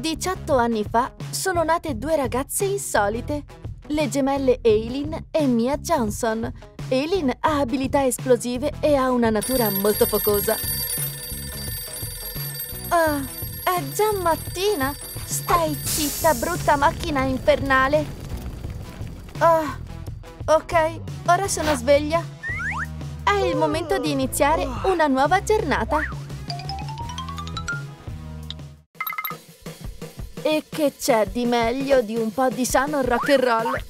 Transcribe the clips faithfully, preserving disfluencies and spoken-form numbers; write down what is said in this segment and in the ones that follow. diciotto anni fa sono nate due ragazze insolite, le gemelle Aileen e Mia Johnson. Aileen ha abilità esplosive e ha una natura molto focosa. Oh, è già mattina? Stai zitta, brutta macchina infernale! Oh, ok, ora sono sveglia. È il momento di iniziare una nuova giornata. E che c'è di meglio di un po' di sano rock and roll?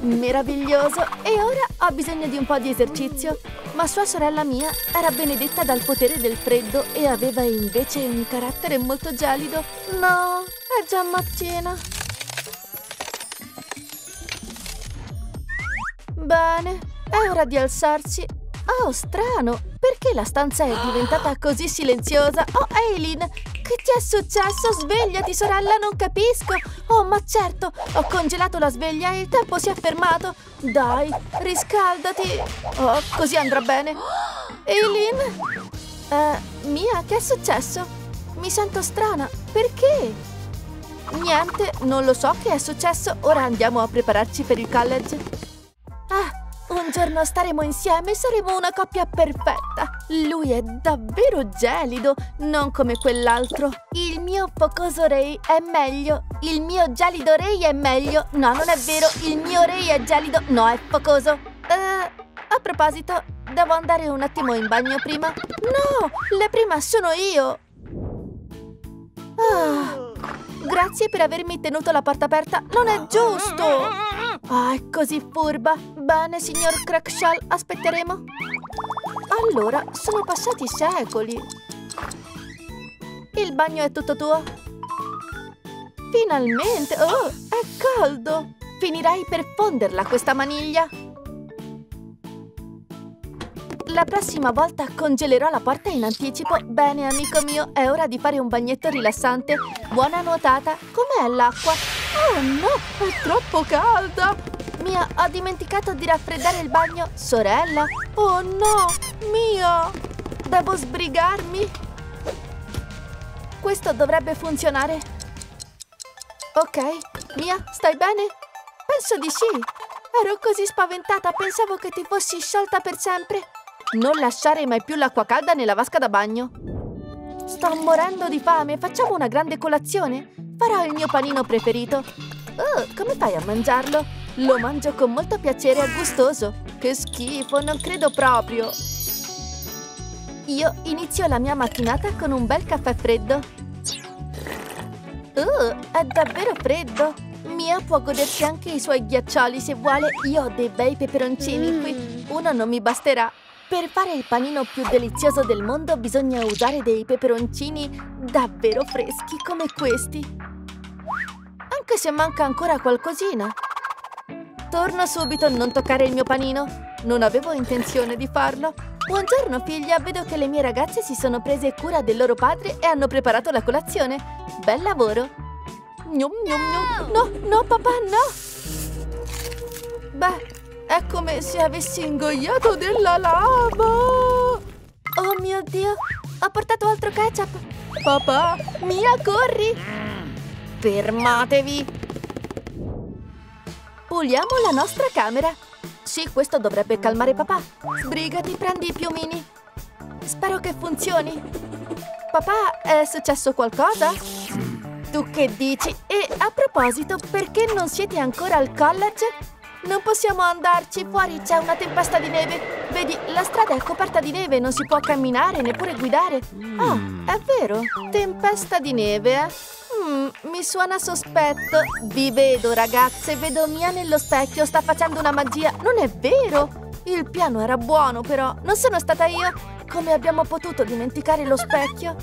Meraviglioso! E ora ho bisogno di un po' di esercizio. Ma sua sorella Mia era benedetta dal potere del freddo e aveva invece un carattere molto gelido. No, è già mattina. Bene, è ora di alzarsi. Oh, strano! Perché la stanza è diventata così silenziosa? Oh, Aileen! Che ti è successo? Svegliati, sorella, non capisco! Oh, ma certo! Ho congelato la sveglia e il tempo si è fermato! Dai, riscaldati! Oh, così andrà bene! Aileen! Eh, Mia, che è successo? Mi sento strana! Perché? Niente, non lo so che è successo! Ora andiamo a prepararci per il college! Ah! Un giorno staremo insieme e saremo una coppia perfetta. Lui è davvero gelido, non come quell'altro. Il mio focoso Ray è meglio. Il mio gelido Ray è meglio. No, non è vero, il mio Ray è gelido. No, è focoso. Uh, a proposito, devo andare un attimo in bagno prima. No, la prima sono io. Oh, grazie per avermi tenuto la porta aperta. Non è giusto. Ah, è così furba! Bene, signor Crackshall, aspetteremo! Allora, sono passati secoli! Il bagno è tutto tuo! Finalmente! Oh, è caldo! Finirai per fonderla questa maniglia! La prossima volta congelerò la porta in anticipo. Bene, amico mio, è ora di fare un bagnetto rilassante. Buona nuotata! Com'è l'acqua? Oh no, è troppo calda! Mia, ho dimenticato di raffreddare il bagno. Sorella? Oh no, Mia! Devo sbrigarmi? Questo dovrebbe funzionare. Ok, Mia, stai bene? Penso di sì. Ero così spaventata, pensavo che ti fossi sciolta per sempre. Non lasciare mai più l'acqua calda nella vasca da bagno. Sto morendo di fame, facciamo una grande colazione? Farò il mio panino preferito. Oh, come fai a mangiarlo? Lo mangio con molto piacere e gustoso. Che schifo, non credo proprio. Io inizio la mia mattinata con un bel caffè freddo. Oh, è davvero freddo. Mia può godersi anche i suoi ghiaccioli se vuole. Io ho dei bei peperoncini mm. qui. Uno non mi basterà. Per fare il panino più delizioso del mondo bisogna usare dei peperoncini davvero freschi come questi. Anche se manca ancora qualcosina. Torno subito, non toccare il mio panino. Non avevo intenzione di farlo. Buongiorno figlia, vedo che le mie ragazze si sono prese cura del loro padre e hanno preparato la colazione. Bel lavoro. Gnom, gnom, gnom. No, no papà, no. Beh. È come se avessi ingoiato della lava! Oh mio Dio! Ho portato altro ketchup! Papà! Mia, corri! Fermatevi! Puliamo la nostra camera! Sì, questo dovrebbe calmare papà! Sbrigati, prendi i piumini! Spero che funzioni! Papà, è successo qualcosa? Tu che dici? E a proposito, perché non siete ancora al college? Non possiamo andarci, fuori c'è una tempesta di neve. Vedi, la strada è coperta di neve, non si può camminare, neppure guidare. Ah, è vero, tempesta di neve, eh? Mm, mi suona sospetto. Vi vedo ragazze, vedo Mia nello specchio, sta facendo una magia. Non è vero, il piano era buono però, non sono stata io. Come abbiamo potuto dimenticare lo specchio?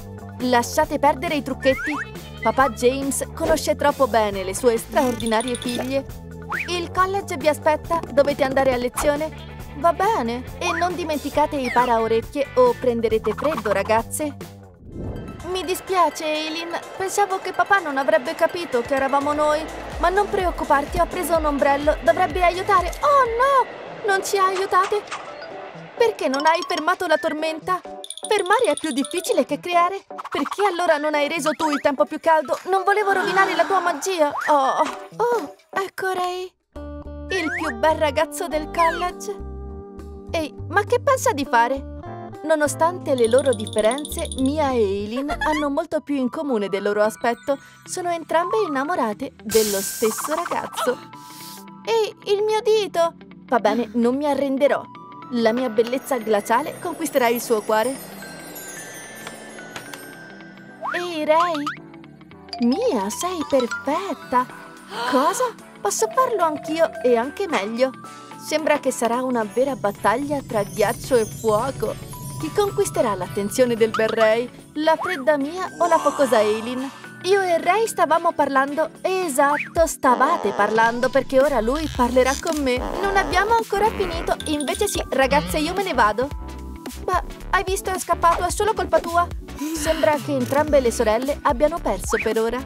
Lasciate perdere i trucchetti. Papà James conosce troppo bene le sue straordinarie figlie. Il college vi aspetta, dovete andare a lezione? Va bene! E non dimenticate i paraorecchie o prenderete freddo, ragazze! Mi dispiace, Aileen, pensavo che papà non avrebbe capito che eravamo noi. Ma non preoccuparti, ho preso un ombrello, dovrebbe aiutare! Oh no! Non ci aiutate! Perché non hai fermato la tormenta? Fermare è più difficile che creare? Perché allora non hai reso tu il tempo più caldo? Non volevo rovinare la tua magia! Oh, oh, ecco Ray! Il più bel ragazzo del college! Ehi, ma che pensa di fare? Nonostante le loro differenze, Mia e Aileen hanno molto più in comune del loro aspetto. Sono entrambe innamorate dello stesso ragazzo. Ehi, il mio dito! Va bene, non mi arrenderò. La mia bellezza glaciale conquisterà il suo cuore. Ehi, Ray! Mia, sei perfetta! Cosa? Posso farlo anch'io e anche meglio. Sembra che sarà una vera battaglia tra ghiaccio e fuoco. Chi conquisterà l'attenzione del bel Ray? La fredda Mia o la focosa Aileen? Io e Ray stavamo parlando... Esatto, stavate parlando perché ora lui parlerà con me. Non abbiamo ancora finito. Invece sì, ragazze, io me ne vado. Ma hai visto, è scappato, è solo colpa tua. Sembra che entrambe le sorelle abbiano perso per ora.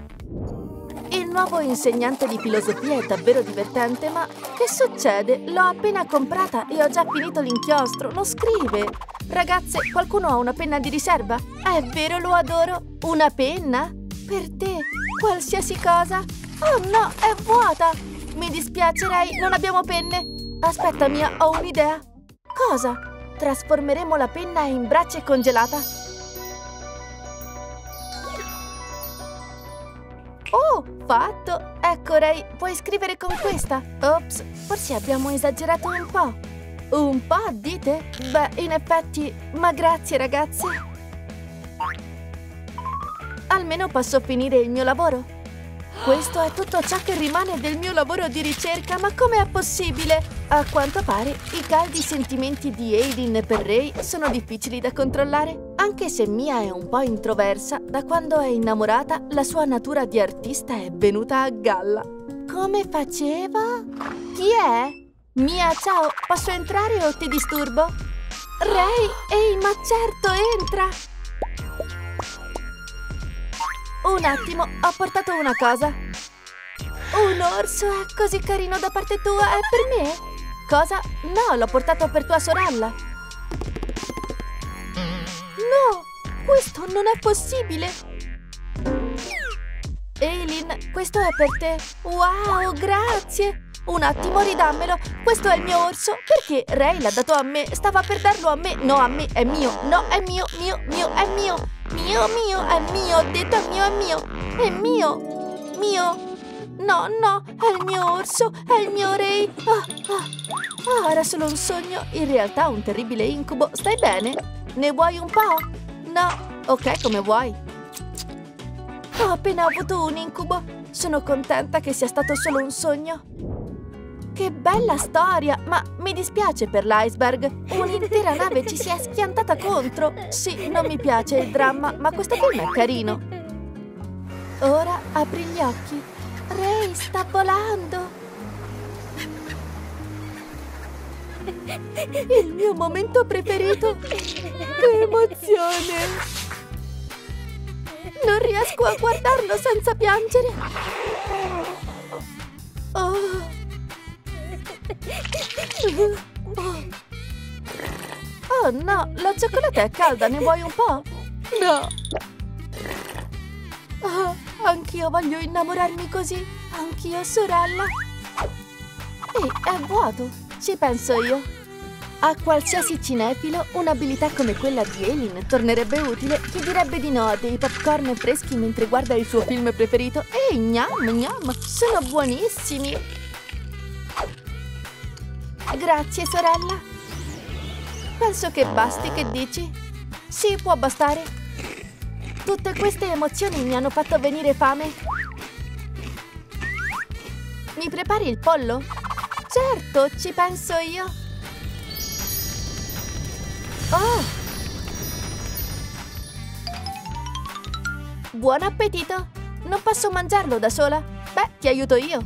Il nuovo insegnante di filosofia è davvero divertente, ma che succede? L'ho appena comprata e ho già finito l'inchiostro. Non scrive... Ragazze, qualcuno ha una penna di riserva? È vero, lo adoro! Una penna? Per te! Qualsiasi cosa! Oh no, è vuota! Mi dispiacerei, non abbiamo penne! Aspetta Mia, ho un'idea! Cosa? Trasformeremo la penna in brace congelata! Oh, fatto! Ecco Ray, puoi scrivere con questa! Ops, forse abbiamo esagerato un po'! Un po', dite? Beh, in effetti... Ma grazie, ragazze! Almeno posso finire il mio lavoro! Questo è tutto ciò che rimane del mio lavoro di ricerca, ma com'è possibile? A quanto pare, i caldi sentimenti di Aileen per Ray sono difficili da controllare. Anche se Mia è un po' introversa, da quando è innamorata, la sua natura di artista è venuta a galla. Come faceva? Chi è? Mia, ciao, posso entrare o ti disturbo? Ray, ehi, ma certo, entra! Un attimo, ho portato una cosa. Un orso è così carino da parte tua, è per me? Cosa? No, l'ho portato per tua sorella. No, questo non è possibile! Aileen, questo è per te. Wow, grazie! Un attimo, ridammelo. Questo è il mio orso. Perché Ray l'ha dato a me. Stava per darlo a me. No, a me. È mio. No, è mio. Mio, mio, è mio. Mio, mio, è mio. Ho detto è mio, è mio. È mio. Mio. No, no. È il mio orso. È il mio Ray. Ah, ah. Ah, era solo un sogno. In realtà un terribile incubo. Stai bene? Ne vuoi un po'? No. Ok, come vuoi. Ho appena avuto un incubo. Sono contenta che sia stato solo un sogno. Che bella storia! Ma mi dispiace per l'iceberg. Un'intera nave ci si è schiantata contro. Sì, non mi piace il dramma, ma questo film è carino. Ora apri gli occhi. Ray sta volando! Il mio momento preferito! Che emozione! Non riesco a guardarlo senza piangere! Oh! Oh no, la cioccolata è calda, ne vuoi un po'? No! Oh, anch'io voglio innamorarmi così, anch'io sorella! Ehi, è vuoto, ci penso io! A qualsiasi cinefilo, un'abilità come quella di Aileen tornerebbe utile. Chi direbbe di no a dei popcorn freschi mentre guarda il suo film preferito? Ehi, gnam gnam, sono buonissimi! Grazie, sorella. Penso che basti, che dici? Sì, può bastare. Tutte queste emozioni mi hanno fatto venire fame. Mi prepari il pollo? Certo, ci penso io. Oh! Buon appetito! Non posso mangiarlo da sola? Beh, ti aiuto io.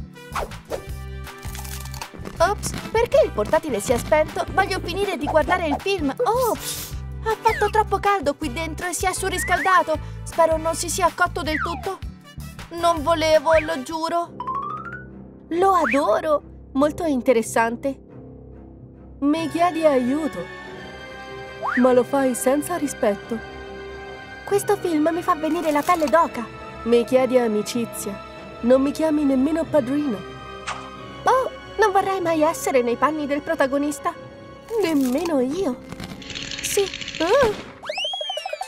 Ops, perché il portatile si è spento? Voglio finire di guardare il film. Oh, ha fatto troppo caldo qui dentro e si è surriscaldato. Spero non si sia cotto del tutto. Non volevo, lo giuro. Lo adoro. Molto interessante. Mi chiedi aiuto. ma lo fai senza rispetto. Questo film mi fa venire la pelle d'oca. Mi chiedi amicizia, non mi chiami nemmeno padrino. Oh, non vorrei mai essere nei panni del protagonista. Nemmeno io. Sì. Oh,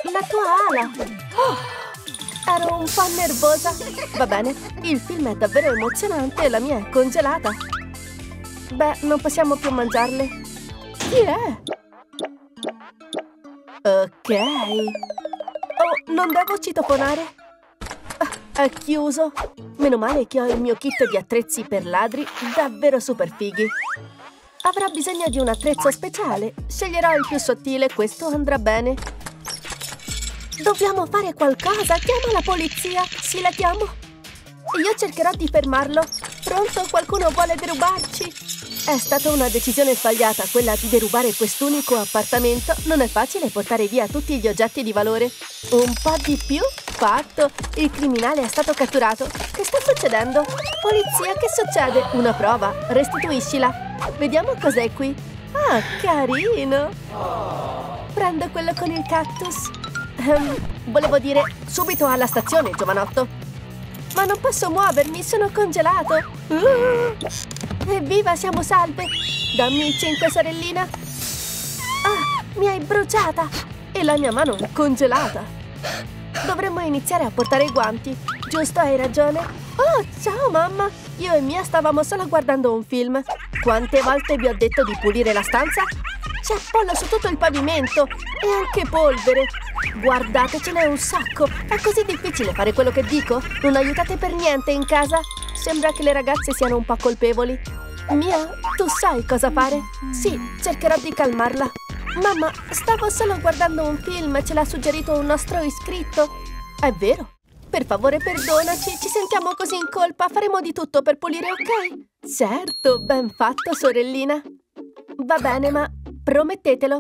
la tua ala. Oh, ero un po' nervosa. Va bene, il film è davvero emozionante e la mia è congelata. Beh, non possiamo più mangiarle. Chi è? Ok. Oh, non devo citofonare. Ah, è chiuso. Meno male che ho il mio kit di attrezzi per ladri davvero super fighi. Avrà bisogno di un attrezzo speciale. Sceglierò il più sottile, questo andrà bene. Dobbiamo fare qualcosa! Chiama la polizia! Sì, la chiamo! Io cercherò di fermarlo! Pronto? Qualcuno vuole derubarci! È stata una decisione sbagliata quella di derubare quest'unico appartamento! Non è facile portare via tutti gli oggetti di valore! Un po' di più? Fatto! Il criminale è stato catturato! Che sta succedendo? Polizia, che succede? Una prova! Restituiscila! Vediamo cos'è qui! Ah, carino! Prendo quello con il cactus! Um, volevo dire, subito alla stazione, giovanotto. Ma non posso muovermi, sono congelato. Uh, evviva, siamo salve. Dammi cinque, sorellina. Ah, mi hai bruciata. E la mia mano è congelata. Dovremmo iniziare a portare i guanti. Giusto, hai ragione. Oh, ciao mamma. Io e Mia stavamo solo guardando un film. Quante volte vi ho detto di pulire la stanza? C'è pollo su tutto il pavimento e anche polvere. Guardate, ce n'è un sacco. È così difficile fare quello che dico? Non aiutate per niente in casa? Sembra che le ragazze siano un po' colpevoli. Mia, tu sai cosa fare? Sì, cercherò di calmarla. Mamma, stavo solo guardando un film, ce l'ha suggerito un nostro iscritto. È vero? Per favore perdonaci, ci sentiamo così in colpa. Faremo di tutto per pulire, ok? Certo, ben fatto, sorellina. Va bene, ma promettetelo.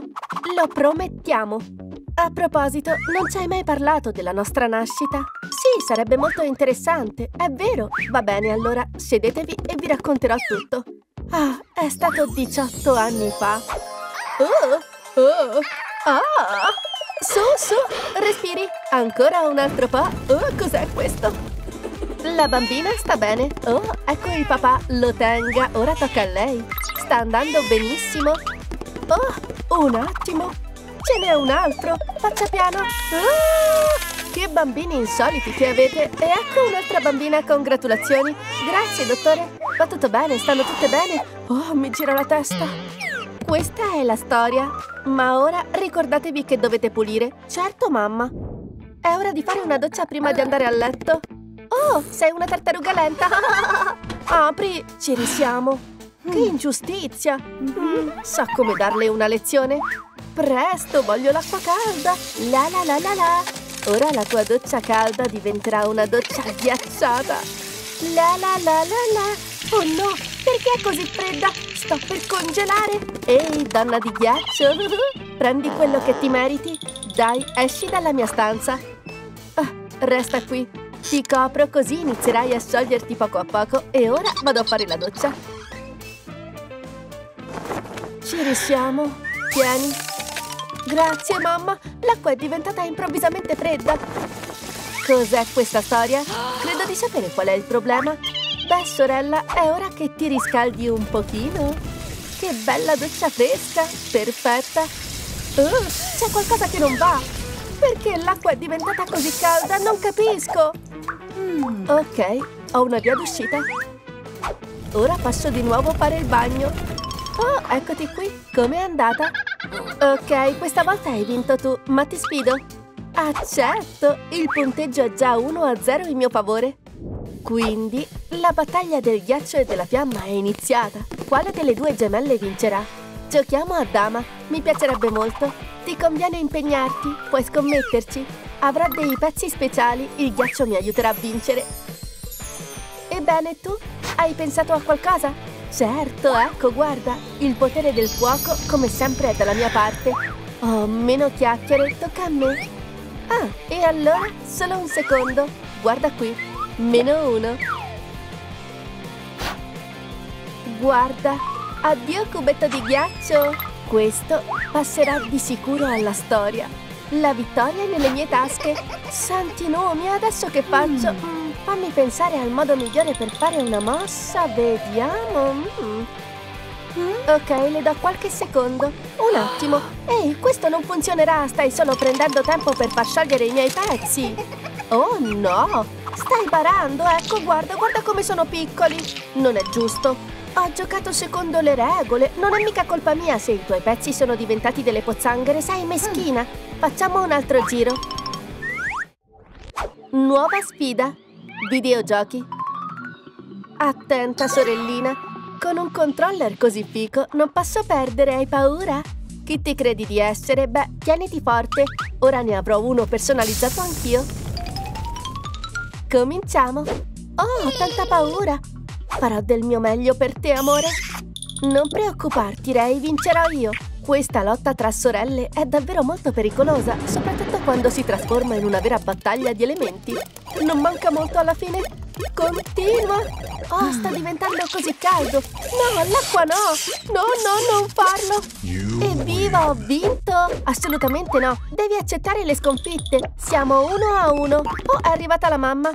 Lo promettiamo. A proposito, non ci hai mai parlato della nostra nascita? Sì, sarebbe molto interessante, è vero. Va bene, allora, sedetevi e vi racconterò tutto. Ah, è stato diciotto anni fa. Oh, oh, ah! Su, su, respiri. Ancora un altro po'. Oh, cos'è questo? La bambina sta bene. Oh, ecco il papà, lo tenga, ora tocca a lei. Sta andando benissimo. Oh, un attimo. Ce n'è un altro! Faccia piano! Oh, che bambini insoliti che avete! E ecco un'altra bambina, congratulazioni! Grazie, dottore! Va tutto bene? Stanno tutte bene? Oh, mi gira la testa! Questa è la storia! Ma ora ricordatevi che dovete pulire! Certo, mamma! È ora di fare una doccia prima di andare a letto! Oh, sei una tartaruga lenta! Apri! Ci risiamo! Che ingiustizia! Mm, so come darle una lezione! Presto, voglio l'acqua calda! La la la la la! Ora la tua doccia calda diventerà una doccia ghiacciata! La la la la la! Oh no, perché è così fredda? Sto per congelare! Ehi, donna di ghiaccio! Prendi quello che ti meriti! Dai, esci dalla mia stanza! Ah, resta qui! Ti copro così inizierai a scioglierti poco a poco e ora vado a fare la doccia! Ci risiamo! Tieni! Grazie, mamma! L'acqua è diventata improvvisamente fredda! Cos'è questa storia? Credo di sapere qual è il problema! Beh, sorella, è ora che ti riscaldi un pochino! Che bella doccia fresca! Perfetta! Uh, c'è qualcosa che non va! Perché l'acqua è diventata così calda? Non capisco! Mm, ok, ho una via d'uscita! Ora posso di nuovo fare il bagno! Oh, eccoti qui! Com'è andata? Ok, questa volta hai vinto tu, ma ti sfido. Accetto! Il punteggio è già uno a zero in mio favore. Quindi, la battaglia del ghiaccio e della fiamma è iniziata. Quale delle due gemelle vincerà? Giochiamo a dama, mi piacerebbe molto. Ti conviene impegnarti, puoi scommetterci. Avrò dei pezzi speciali, il ghiaccio mi aiuterà a vincere. Ebbene, tu? Hai pensato a qualcosa? Certo, ecco, guarda, il potere del fuoco come sempre è dalla mia parte. Oh, meno chiacchiere, tocca a me. Ah, e allora, solo un secondo. Guarda qui, meno uno. Guarda, addio cubetto di ghiaccio. Questo passerà di sicuro alla storia. La vittoria è nelle mie tasche. Santi nomi, adesso che faccio? Mm. Fammi pensare al modo migliore per fare una mossa. Vediamo. Mm. Mm. Ok, le do qualche secondo. Un attimo. Ehi, questo non funzionerà. Stai solo prendendo tempo per far sciogliere i miei pezzi. Oh no! Stai barando, ecco, guarda, guarda come sono piccoli. Non è giusto. Ho giocato secondo le regole. Non è mica colpa mia se i tuoi pezzi sono diventati delle pozzanghere. Sei meschina. Facciamo un altro giro. Nuova sfida. Videogiochi. Attenta, sorellina. Con un controller così fico non posso perdere, hai paura? Chi ti credi di essere? Beh, tieniti forte. Ora ne avrò uno personalizzato anch'io. Cominciamo. Oh, tanta paura. Farò del mio meglio per te, amore. Non preoccuparti, Ray, vincerò io. Questa lotta tra sorelle è davvero molto pericolosa, soprattutto quando si trasforma in una vera battaglia di elementi. Non manca molto alla fine. Continua. Oh, sta diventando così caldo. No, l'acqua no. No, no, non farlo. Evviva, ho vinto. Assolutamente no. Devi accettare le sconfitte. Siamo uno a uno. Oh, è arrivata la mamma.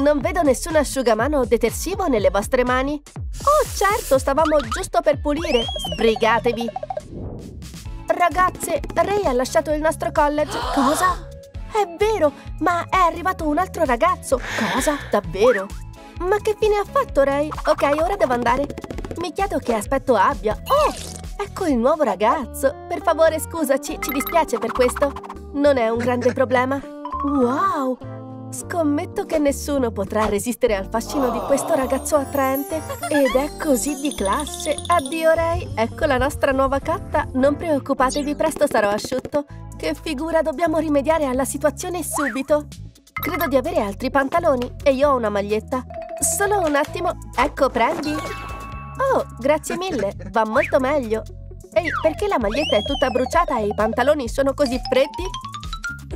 Non vedo nessun asciugamano o detersivo nelle vostre mani. Oh, certo, stavamo giusto per pulire. Sbrigatevi. Ragazze, Ray ha lasciato il nostro college. Cosa? È vero, ma è arrivato un altro ragazzo. Cosa? Davvero? Ma che fine ha fatto Ray? Ok, ora devo andare. Mi chiedo che aspetto abbia. Oh, ecco il nuovo ragazzo. Per favore, scusaci, ci dispiace per questo. Non è un grande problema. Wow! Scommetto che nessuno potrà resistere al fascino di questo ragazzo attraente. Ed è così di classe. Addio Ray, ecco la nostra nuova cotta. Non preoccupatevi, presto sarò asciutto. Che figura, dobbiamo rimediare alla situazione subito. Credo di avere altri pantaloni e io ho una maglietta. Solo un attimo, ecco, prendi. Oh, grazie mille, va molto meglio. Ehi, perché la maglietta è tutta bruciata e i pantaloni sono così freddi?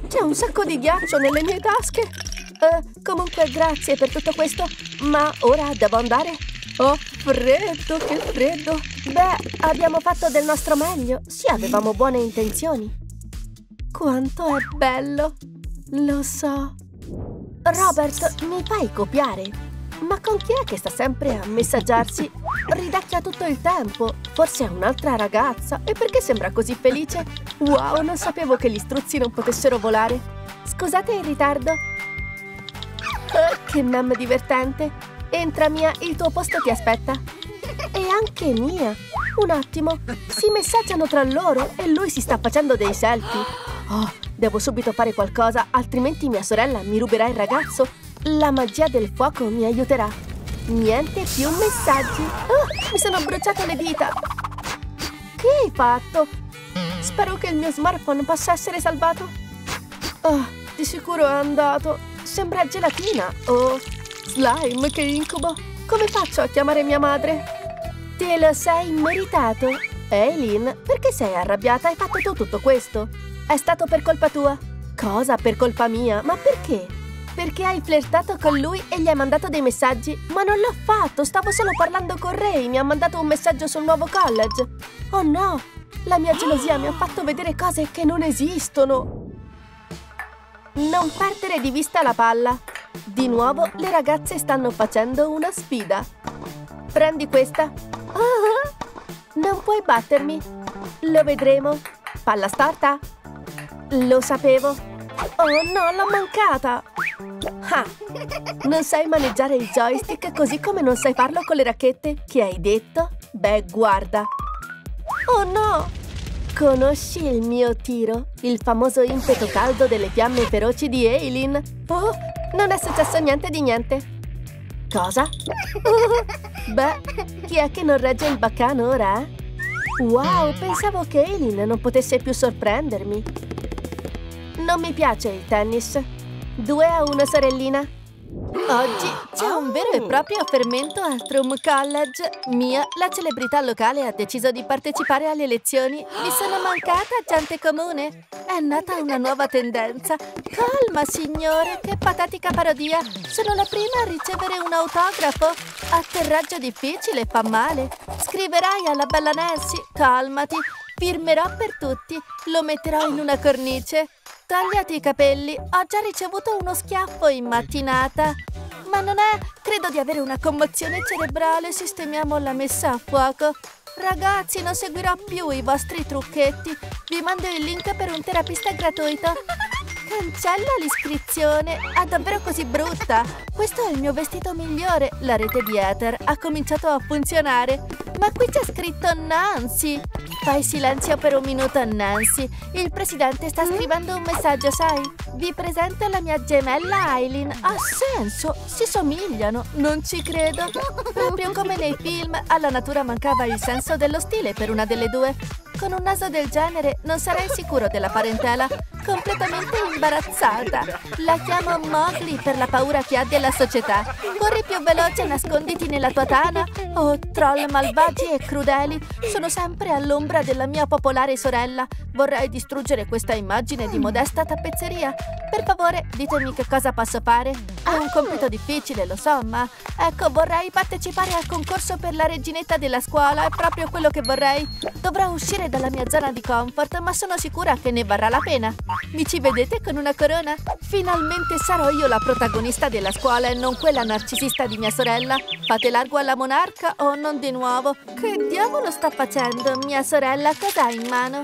C'è un sacco di ghiaccio nelle mie tasche. Uh, comunque grazie per tutto questo, ma ora devo andare. Oh, freddo, che freddo. Beh, abbiamo fatto del nostro meglio. Sì, avevamo buone intenzioni. Quanto è bello. Lo so. Robert, mi fai copiare? Ma con chi è che sta sempre a messaggiarsi? Ridacchia tutto il tempo. Forse è un'altra ragazza. E perché sembra così felice? Wow, non sapevo che gli struzzi non potessero volare. Scusate il ritardo. Oh, che meme divertente. Entra Mia, il tuo posto ti aspetta. E anche Mia. Un attimo. Si messaggiano tra loro e lui si sta facendo dei selfie. Oh, devo subito fare qualcosa, altrimenti mia sorella mi ruberà il ragazzo. La magia del fuoco mi aiuterà. Niente più messaggi. Oh, mi sono bruciate le dita. Che hai fatto? Spero che il mio smartphone possa essere salvato. Oh, di sicuro è andato. Sembra gelatina. Oh, slime, che incubo. Come faccio a chiamare mia madre? Te lo sei meritato. Aileen, perché sei arrabbiata? Hai fatto tu tutto questo? È stato per colpa tua. Cosa? Per colpa mia? Ma perché? Perché hai flirtato con lui e gli hai mandato dei messaggi? Ma non l'ho fatto, stavo solo parlando con Ray, mi ha mandato un messaggio sul nuovo college. Oh no, la mia gelosia mi ha fatto vedere cose che non esistono. Non perdere di vista la palla. Di nuovo le ragazze stanno facendo una sfida. Prendi questa. Oh, non puoi battermi. Lo vedremo. Palla storta. Lo sapevo. Oh no, l'ho mancata! Ah! Non sai maneggiare il joystick così come non sai farlo con le racchette? Che hai detto? Beh, guarda! Oh no! Conosci il mio tiro? Il famoso impeto caldo delle fiamme feroci di Aileen? Oh, non è successo niente di niente! Cosa? Uh, beh, chi è che non regge il baccano ora, eh? Wow, pensavo che Aileen non potesse più sorprendermi! Non mi piace il tennis. due a uno, sorellina. Oggi c'è un vero e proprio fermento al Trum College. Mia, la celebrità locale, ha deciso di partecipare alle elezioni. Mi sono mancata, gente comune. È nata una nuova tendenza. Calma, signore, che patetica parodia. Sono la prima a ricevere un autografo. Atterraggio difficile, fa male. Scriverai alla bella Nancy. Calmati. Firmerò per tutti. Lo metterò in una cornice. Tagliati i capelli. Ho già ricevuto uno schiaffo in mattinata. Ma non è... Credo di avere una commozione cerebrale. Sistemiamo la messa a fuoco. Ragazzi, non seguirò più i vostri trucchetti. Vi mando il link per un terapista gratuito. Cancella l'iscrizione. È davvero così brutta. Questo è il mio vestito migliore. La rete di Ether ha cominciato a funzionare. Ma qui c'è scritto Nancy. Fai silenzio per un minuto, Nancy. Il presidente sta scrivendo un messaggio, sai? Vi presento la mia gemella Aileen. Ha senso, si somigliano, non ci credo. Proprio come nei film, alla natura mancava il senso dello stile per una delle due. Con un naso del genere non sarei sicuro della parentela. Completamente imbarazzata. La chiamo Mowgli per la paura che ha della società. Corri più veloce e nasconditi nella tua tana. Oh, troll malvagi e crudeli. Sono sempre all'ombra della mia popolare sorella. Vorrei distruggere questa immagine di modesta tappezzeria. Per favore, ditemi che cosa posso fare. È un compito difficile, lo so, ma... Ecco, vorrei partecipare al concorso per la reginetta della scuola. È proprio quello che vorrei. Dovrò uscire dalla mia zona di comfort, ma sono sicura che ne varrà la pena. Mi ci vedete con una corona? Finalmente sarò io la protagonista della scuola e non quella narcisista di mia sorella. Fate largo alla monarca o non di nuovo? Che diavolo sta facendo? Mia sorella cosa ha in mano?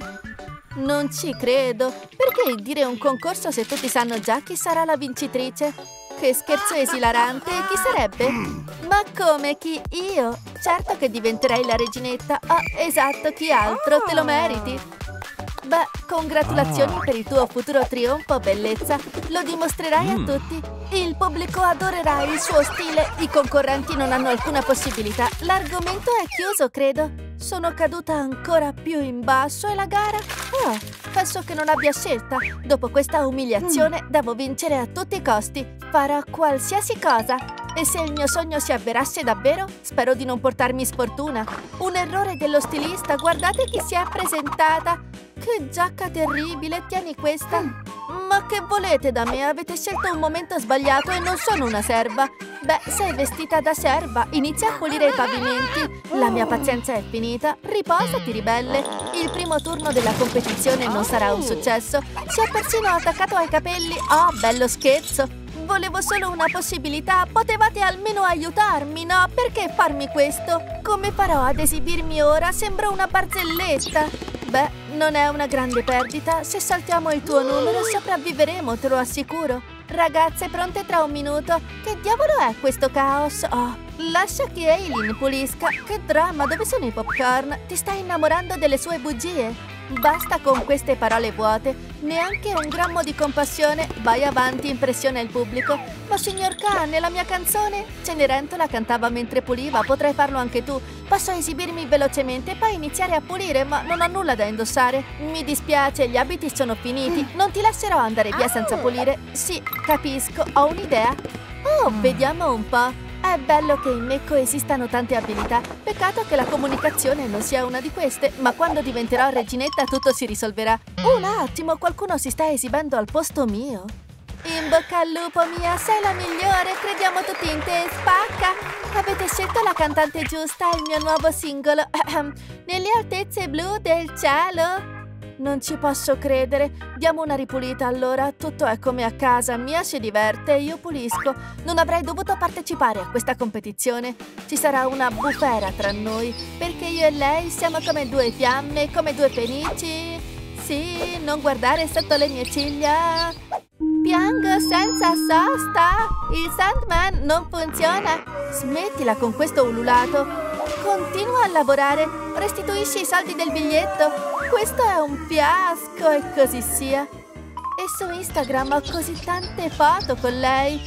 Non ci credo. Perché dire un concorso se tutti sanno già chi sarà la vincitrice? Che scherzo esilarante. Chi sarebbe? Ma come chi? Io? Certo che diventerei la reginetta. Ah, esatto, chi altro? Te lo meriti. Beh, congratulazioni per il tuo futuro trionfo, bellezza. Lo dimostrerai a tutti. Il pubblico adorerà il suo stile. I concorrenti non hanno alcuna possibilità. L'argomento è chiuso, credo. Sono caduta ancora più in basso e la gara? Oh, penso che non abbia scelta. Dopo questa umiliazione devo vincere a tutti i costi. Farò qualsiasi cosa. E se il mio sogno si avverasse davvero, spero di non portarmi sfortuna. Un errore dello stilista, guardate chi si è presentata. Che giacca terribile, tieni questa. Ma che volete da me? Avete scelto un momento sbagliato e non sono una serva. Beh, sei vestita da serva, inizia a pulire i pavimenti. La mia pazienza è finita, riposati ribelle. Il primo turno della competizione non sarà un successo. Si è persino attaccato ai capelli, oh bello scherzo. Volevo solo una possibilità, potevate almeno aiutarmi, no? Perché farmi questo? Come farò ad esibirmi ora? Sembro una barzelletta. Beh, non è una grande perdita, se saltiamo il tuo numero sopravviveremo, te lo assicuro. Ragazze, pronte tra un minuto? Che diavolo è questo caos? Oh, lascia che Aileen pulisca. Che dramma, dove sono i popcorn? Ti stai innamorando delle sue bugie? Basta con queste parole vuote, neanche un grammo di compassione. Vai avanti, impressiona il pubblico. Ma signor Khan, nella mia canzone Cenerentola cantava mentre puliva. Potrai farlo anche tu. Posso esibirmi velocemente e poi iniziare a pulire, ma non ho nulla da indossare. Mi dispiace, gli abiti sono finiti. Non ti lascerò andare via senza pulire. Sì, capisco, ho un'idea. Oh, vediamo un po'. È bello che in me coesistano tante abilità. Peccato che la comunicazione non sia una di queste, ma quando diventerò reginetta tutto si risolverà. Un attimo, qualcuno si sta esibendo al posto mio. In bocca al lupo, Mia, sei la migliore, crediamo tutti in te, spacca! Avete scelto la cantante giusta, il mio nuovo singolo, Nelle altezze blu del cielo. Non ci posso credere. Diamo una ripulita allora. Tutto è come a casa. Mia si diverte e io pulisco. Non avrei dovuto partecipare a questa competizione. Ci sarà una bufera tra noi, perché io e lei siamo come due fiamme, come due fenici. Sì, non guardare sotto le mie ciglia. Piango senza sosta. Il Sandman non funziona. Smettila con questo ululato. Continua a lavorare. Restituisci i soldi del biglietto. Questo è un fiasco e così sia. E su Instagram ho così tante foto con lei.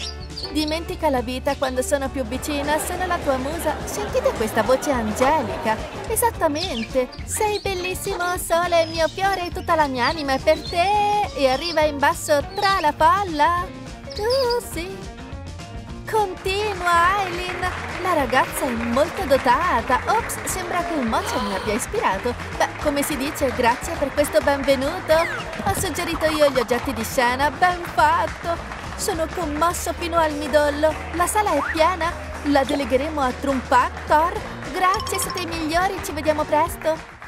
Dimentica la vita quando sono più vicina, sono la tua musa. Sentite questa voce angelica. Esattamente. Sei bellissimo sole, mio fiore, tutta la mia anima è per te. E arriva in basso tra la palla. Tu sì. Continua, Aileen! La ragazza è molto dotata. Ops, sembra che il mocio mi abbia ispirato. Beh, come si dice, grazie per questo benvenuto. Ho suggerito io gli oggetti di scena, ben fatto. Sono commosso fino al midollo. La sala è piena. La delegheremo a Trumpactor. Grazie, siete i migliori, ci vediamo presto.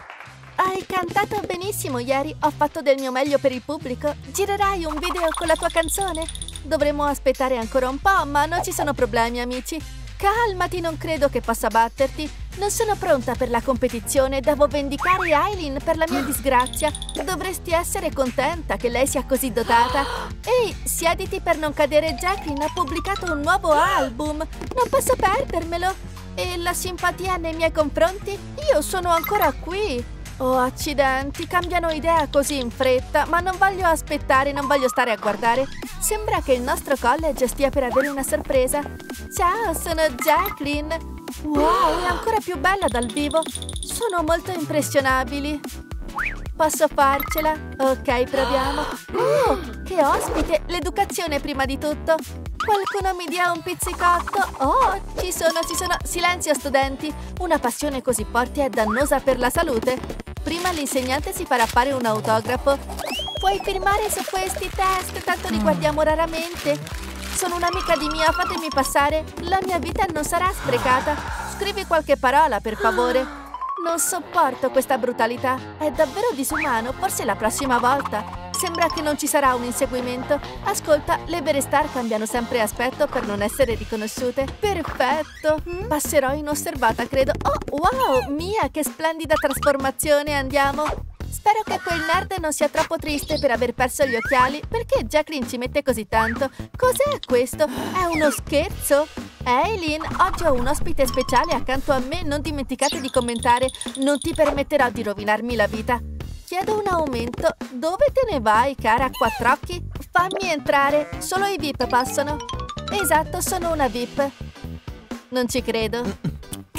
Hai cantato benissimo ieri, ho fatto del mio meglio per il pubblico. Girerai un video con la tua canzone? Dovremmo aspettare ancora un po', ma non ci sono problemi, amici. Calmati, non credo che possa batterti. Non sono pronta per la competizione, devo vendicare Aileen per la mia disgrazia. Dovresti essere contenta che lei sia così dotata. Ehi, siediti per non cadere, Jacqueline ha pubblicato un nuovo album. Non posso perdermelo. E la simpatia nei miei confronti? Io sono ancora qui. Oh, accidenti, cambiano idea così in fretta, ma non voglio aspettare, non voglio stare a guardare. Sembra che il nostro college stia per avere una sorpresa. Ciao, sono Jacqueline. Wow, è ancora più bella dal vivo. Sono molto impressionabili. Posso farcela? Ok, proviamo. Oh, che ospite! L'educazione prima di tutto. Qualcuno mi dia un pizzicotto? Oh, ci sono, ci sono! Silenzio, studenti! Una passione così forte è dannosa per la salute. Prima l'insegnante si farà fare un autografo. Puoi firmare su questi test, tanto li guardiamo raramente. Sono un'amica di Mia, fatemi passare. La mia vita non sarà sprecata. Scrivi qualche parola, per favore. Non sopporto questa brutalità. È davvero disumano, forse la prossima volta. Sembra che non ci sarà un inseguimento. Ascolta, le vere star cambiano sempre aspetto per non essere riconosciute. Perfetto! Passerò inosservata, credo. Oh, wow! Mia, che splendida trasformazione! Andiamo! Spero che quel nerd non sia troppo triste per aver perso gli occhiali. Perché Jacqueline ci mette così tanto? Cos'è questo? È uno scherzo? Aileen, oggi ho un ospite speciale accanto a me. Non dimenticate di commentare. Non ti permetterò di rovinarmi la vita. Chiedo un aumento. Dove te ne vai, cara quattr'occhi? Fammi entrare. Solo i V I P passano. Esatto, sono una V I P. Non ci credo.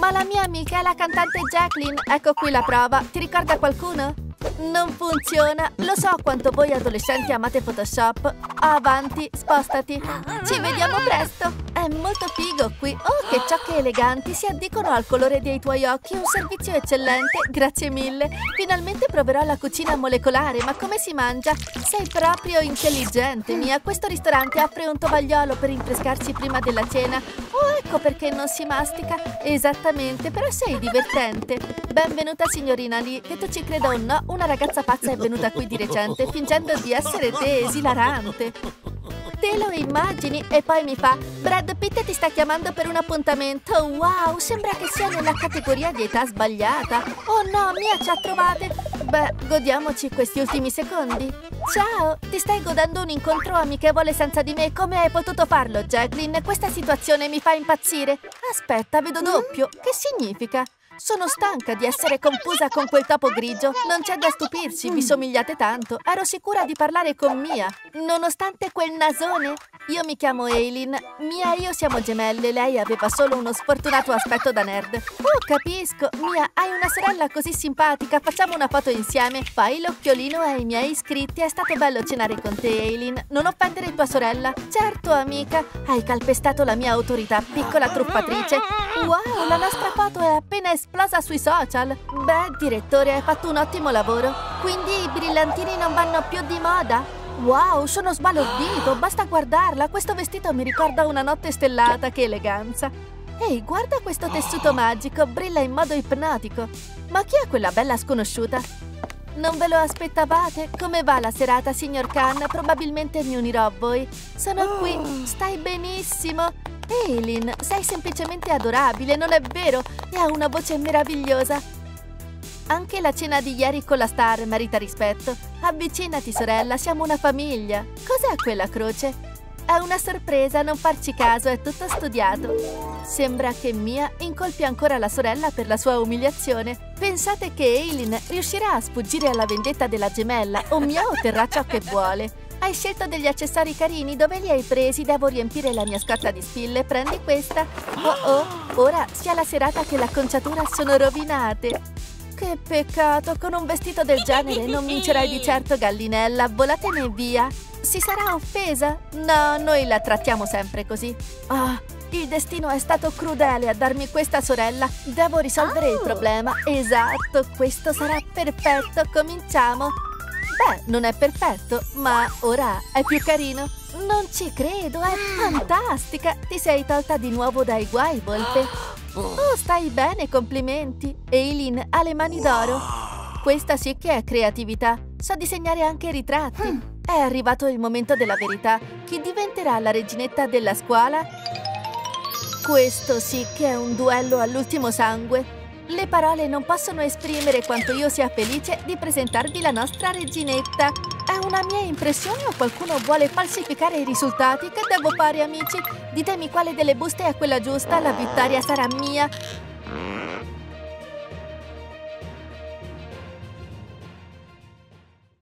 Ma la mia amica è la cantante Jacqueline. Ecco qui la prova. Ti ricorda qualcuno? Non funziona. Lo so quanto voi adolescenti amate Photoshop. Avanti, spostati. Ci vediamo presto. È molto figo qui. Oh, che ciocche eleganti si addicono al colore dei tuoi occhi. Un servizio eccellente. Grazie mille. Finalmente proverò la cucina molecolare. Ma come si mangia? Sei proprio intelligente, Mia. Questo ristorante offre un tovagliolo per rinfrescarsi prima della cena. Oh, ecco perché non si mastica. Esattamente, però sei divertente. Benvenuta signorina Lee. Che tu ci creda o no, una ragazza pazza è venuta qui di recente fingendo di essere te, esilarante. Te lo immagini? E poi mi fa: Brad Pitt ti sta chiamando per un appuntamento. Wow, sembra che sia nella categoria di età sbagliata. Oh no, Mia, ci ha trovate. Beh, godiamoci questi ultimi secondi. Ciao, ti stai godendo un incontro amichevole senza di me? Come hai potuto farlo, Jacqueline? Questa situazione mi fa impazzire. Aspetta, vedo doppio. Che significa? Sono stanca di essere confusa con quel topo grigio. Non c'è da stupirsi, vi somigliate tanto. Ero sicura di parlare con Mia, nonostante quel nasone. Io mi chiamo Aileen. Mia e io siamo gemelle. Lei aveva solo uno sfortunato aspetto da nerd. Oh, capisco. Mia, hai una sorella così simpatica. Facciamo una foto insieme. Fai l'occhiolino ai miei iscritti. È stato bello cenare con te, Aileen. Non offendere tua sorella. Certo, amica. Hai calpestato la mia autorità, piccola truffatrice. Wow, la nostra foto è appena esplosa sui social. Beh, direttore, hai fatto un ottimo lavoro. Quindi i brillantini non vanno più di moda? Wow, sono sbalordito, basta guardarla. Questo vestito mi ricorda una notte stellata, che eleganza. Ehi, guarda questo tessuto magico, brilla in modo ipnotico. Ma chi è quella bella sconosciuta? Non ve lo aspettavate? Come va la serata, signor Khan? Probabilmente mi unirò a voi. Sono qui, stai benissimo. Aileen, sei semplicemente adorabile, non è vero? E ha una voce meravigliosa. Anche la cena di ieri con la star merita rispetto. Avvicinati, sorella, siamo una famiglia. Cos'è quella croce? È una sorpresa, non farci caso, è tutto studiato. Sembra che Mia incolpi ancora la sorella per la sua umiliazione. Pensate che Aileen riuscirà a sfuggire alla vendetta della gemella o Mia otterrà ciò che vuole? Hai scelto degli accessori carini, dove li hai presi? Devo riempire la mia scorta di spille, prendi questa. Oh oh, ora sia la serata che l'acconciatura sono rovinate. Che peccato, con un vestito del genere non vincerai di certo, gallinella, volatene via. Si sarà offesa? No, noi la trattiamo sempre così. Ah, oh, il destino è stato crudele a darmi questa sorella. Devo risolvere il problema. Esatto, questo sarà perfetto, cominciamo. Beh, non è perfetto, ma ora è più carino. Non ci credo, è fantastica. Ti sei tolta di nuovo dai guai, volpe. Oh, stai bene, complimenti. Aileen ha le mani d'oro. Questa sì che è creatività. Sa disegnare anche ritratti. Mm. È arrivato il momento della verità. Chi diventerà la reginetta della scuola? Questo sì che è un duello all'ultimo sangue. Le parole non possono esprimere quanto io sia felice di presentarvi la nostra reginetta. È una mia impressione o qualcuno vuole falsificare i risultati? Che devo fare, amici? Ditemi quale delle buste è quella giusta, la vittoria sarà mia.